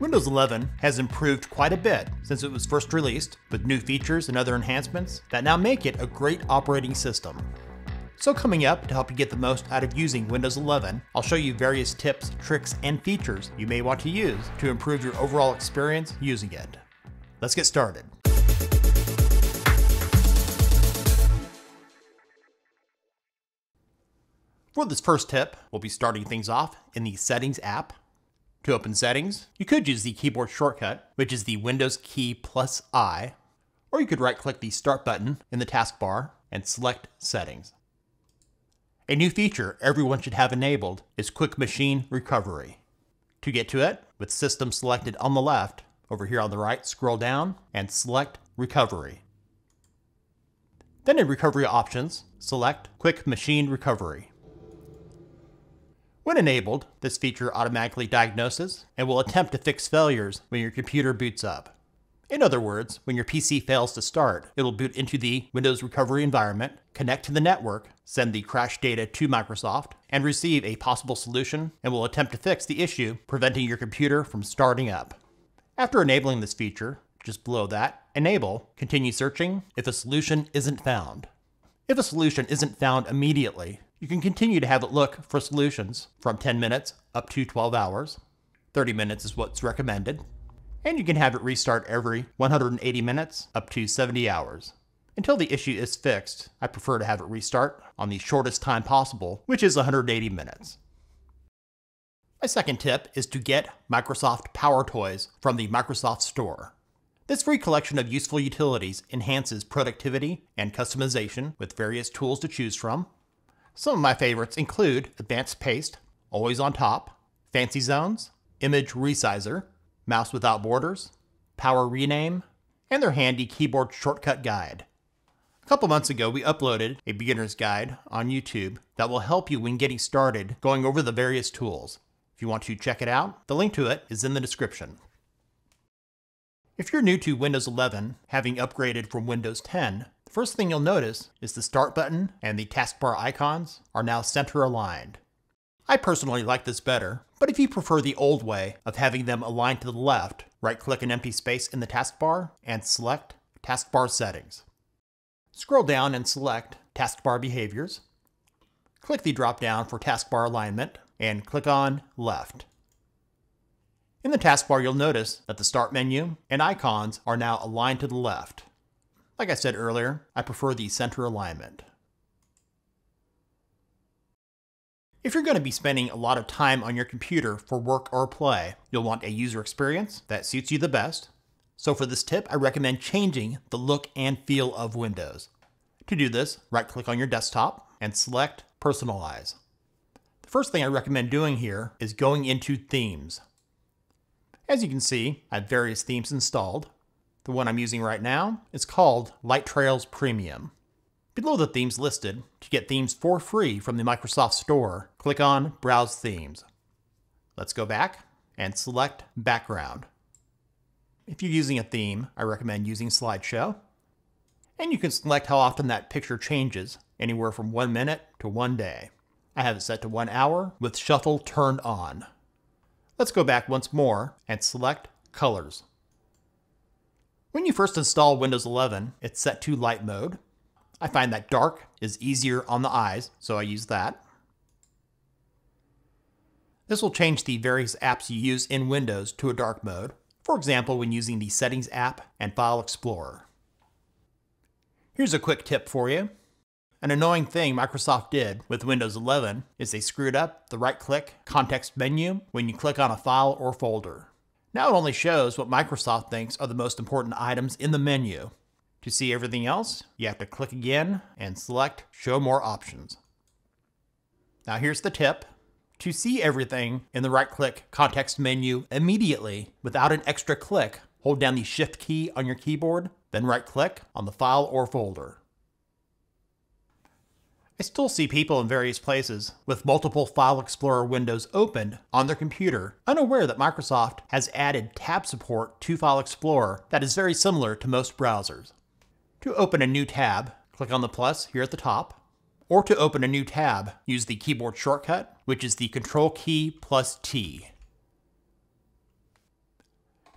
Windows 11 has improved quite a bit since it was first released, with new features and other enhancements that now make it a great operating system. So coming up, to help you get the most out of using Windows 11, I'll show you various tips, tricks, and features you may want to use to improve your overall experience using it. Let's get started. For this first tip, we'll be starting things off in the Settings app. To open Settings, you could use the keyboard shortcut, which is the Windows key plus I, or you could right-click the Start button in the taskbar and select Settings. A new feature everyone should have enabled is Quick Machine Recovery. To get to it, with System selected on the left, over here on the right, scroll down and select Recovery. Then in Recovery Options, select Quick Machine Recovery. When enabled, this feature automatically diagnoses and will attempt to fix failures when your computer boots up. In other words, when your PC fails to start, it'll boot into the Windows recovery environment, connect to the network, send the crash data to Microsoft, and receive a possible solution and will attempt to fix the issue, preventing your computer from starting up. After enabling this feature, just below that, enable, continue searching if a solution isn't found. If a solution isn't found immediately, you can continue to have it look for solutions from 10 minutes up to 12 hours. 30 minutes is what's recommended. And you can have it restart every 180 minutes up to 70 hours. Until the issue is fixed, I prefer to have it restart on the shortest time possible, which is 180 minutes. My second tip is to get Microsoft PowerToys from the Microsoft Store. This free collection of useful utilities enhances productivity and customization with various tools to choose from. Some of my favorites include Advanced Paste, Always on Top, Fancy Zones, Image Resizer, Mouse Without Borders, Power Rename, and their handy keyboard shortcut guide. A couple months ago, we uploaded a beginner's guide on YouTube that will help you when getting started going over the various tools. If you want to check it out, the link to it is in the description. If you're new to Windows 11, having upgraded from Windows 10, the first thing you'll notice is the Start button and the taskbar icons are now center aligned. I personally like this better, but if you prefer the old way of having them aligned to the left, right-click an empty space in the taskbar and select Taskbar Settings. Scroll down and select Taskbar Behaviors. Click the drop-down for Taskbar Alignment and click on Left. In the taskbar, you'll notice that the Start menu and icons are now aligned to the left. Like I said earlier, I prefer the center alignment. If you're going to be spending a lot of time on your computer for work or play, you'll want a user experience that suits you the best. So for this tip, I recommend changing the look and feel of Windows. To do this, right-click on your desktop and select Personalize. The first thing I recommend doing here is going into Themes. As you can see, I have various themes installed. The one I'm using right now is called Light Trails Premium. Below the themes listed, to get themes for free from the Microsoft Store, click on Browse Themes. Let's go back and select Background. If you're using a theme, I recommend using Slideshow. And you can select how often that picture changes, anywhere from 1 minute to 1 day. I have it set to 1 hour with Shuffle turned on. Let's go back once more and select Colors. When you first install Windows 11, it's set to light mode. I find that dark is easier on the eyes, so I use that. This will change the various apps you use in Windows to a dark mode, for example, when using the Settings app and File Explorer. Here's a quick tip for you. An annoying thing Microsoft did with Windows 11 is they screwed up the right-click context menu when you click on a file or folder. Now it only shows what Microsoft thinks are the most important items in the menu. To see everything else, you have to click again and select Show More Options. Now here's the tip. To see everything in the right-click context menu immediately without an extra click, hold down the Shift key on your keyboard, then right-click on the file or folder. I still see people in various places with multiple File Explorer windows opened on their computer, unaware that Microsoft has added tab support to File Explorer that is very similar to most browsers. To open a new tab, click on the plus here at the top, or to open a new tab, use the keyboard shortcut, which is the Control key plus T.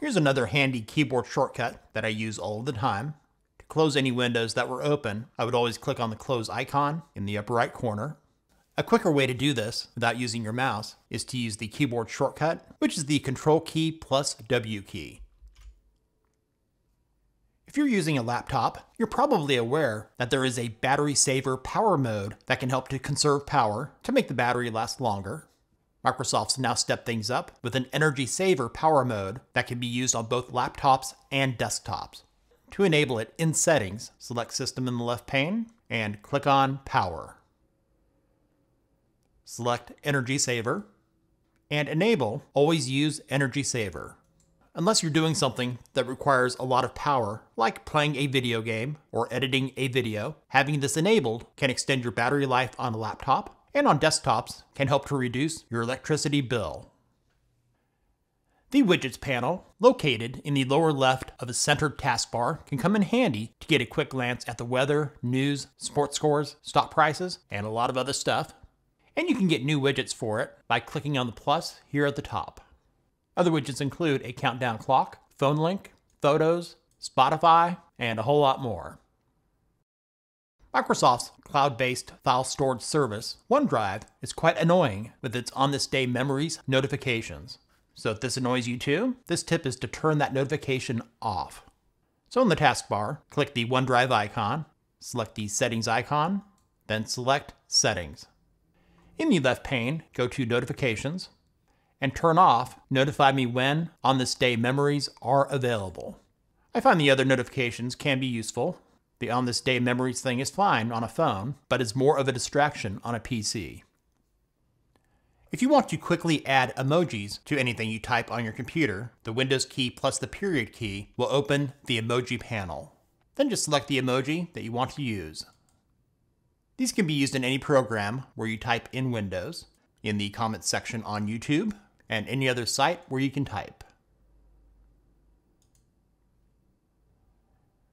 Here's another handy keyboard shortcut that I use all the time. To close any windows that were open, I would always click on the close icon in the upper right corner. A quicker way to do this without using your mouse is to use the keyboard shortcut, which is the Control key plus W key. If you're using a laptop, you're probably aware that there is a battery saver power mode that can help to conserve power to make the battery last longer. Microsoft's now stepped things up with an energy saver power mode that can be used on both laptops and desktops. To enable it in Settings, select System in the left pane and click on Power. Select Energy Saver and enable Always Use Energy Saver. Unless you're doing something that requires a lot of power, like playing a video game or editing a video, having this enabled can extend your battery life on a laptop, and on desktops can help to reduce your electricity bill. The Widgets panel, located in the lower left of the centered taskbar, can come in handy to get a quick glance at the weather, news, sports scores, stock prices, and a lot of other stuff. And you can get new widgets for it by clicking on the plus here at the top. Other widgets include a countdown clock, phone link, photos, Spotify, and a whole lot more. Microsoft's cloud-based file storage service, OneDrive, is quite annoying with its on-this-day memories notifications. So if this annoys you too, this tip is to turn that notification off. So in the taskbar, click the OneDrive icon, select the Settings icon, then select Settings. In the left pane, go to Notifications, and turn off Notify Me When On This Day Memories Are Available. I find the other notifications can be useful. The On This Day Memories thing is fine on a phone, but is more of a distraction on a PC. If you want to quickly add emojis to anything you type on your computer, the Windows key plus the period key will open the emoji panel. Then just select the emoji that you want to use. These can be used in any program where you type in Windows, in the comments section on YouTube, and any other site where you can type.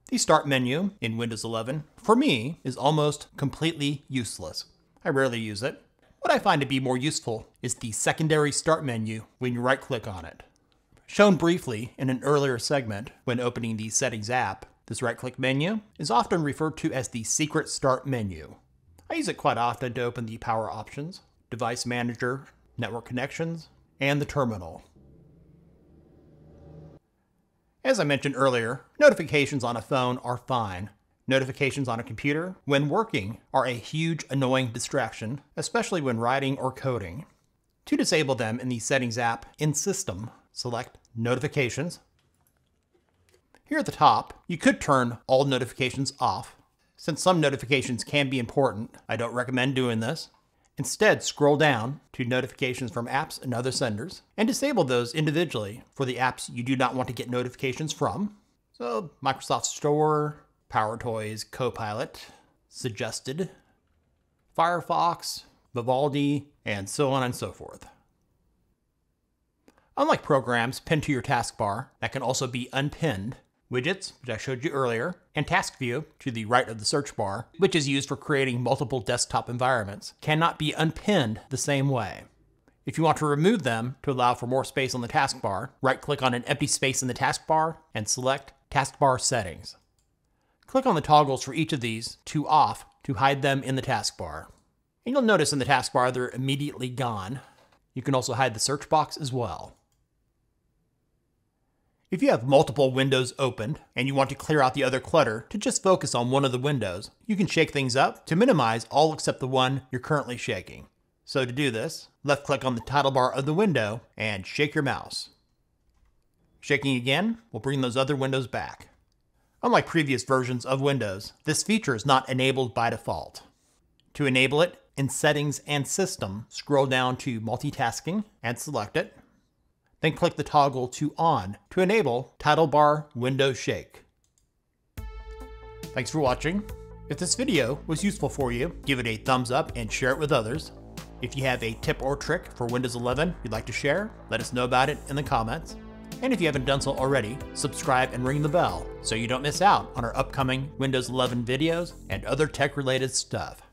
The Start menu in Windows 11, for me, is almost completely useless. I rarely use it. What I find to be more useful is the secondary Start menu when you right-click on it. Shown briefly in an earlier segment when opening the Settings app, this right-click menu is often referred to as the secret Start menu. I use it quite often to open the power options, device manager, network connections, and the terminal. As I mentioned earlier, notifications on a phone are fine. Notifications on a computer, when working, are a huge annoying distraction, especially when writing or coding. To disable them in the Settings app in System, select Notifications. Here at the top, you could turn all notifications off. Since some notifications can be important, I don't recommend doing this. Instead, scroll down to Notifications from Apps and Other Senders and disable those individually for the apps you do not want to get notifications from. So Microsoft Store, PowerToys, Copilot, Suggested, Firefox, Vivaldi, and so on and so forth. Unlike programs pinned to your taskbar that can also be unpinned, widgets, which I showed you earlier, and Task View, to the right of the search bar, which is used for creating multiple desktop environments, cannot be unpinned the same way. If you want to remove them to allow for more space on the taskbar, right-click on an empty space in the taskbar and select Taskbar Settings. Click on the toggles for each of these to off to hide them in the taskbar. And you'll notice in the taskbar they're immediately gone. You can also hide the search box as well. If you have multiple windows opened and you want to clear out the other clutter to just focus on one of the windows, you can shake things up to minimize all except the one you're currently shaking. So to do this, left-click on the title bar of the window and shake your mouse. Shaking again will bring those other windows back. Unlike previous versions of Windows, this feature is not enabled by default. To enable it, in Settings and System, scroll down to Multitasking and select it. Then click the toggle to On to enable Title Bar Window Shake. Thanks for watching. If this video was useful for you, give it a thumbs up and share it with others. If you have a tip or trick for Windows 11 you'd like to share, let us know about it in the comments. And if you haven't done so already, subscribe and ring the bell so you don't miss out on our upcoming Windows 11 videos and other tech-related stuff.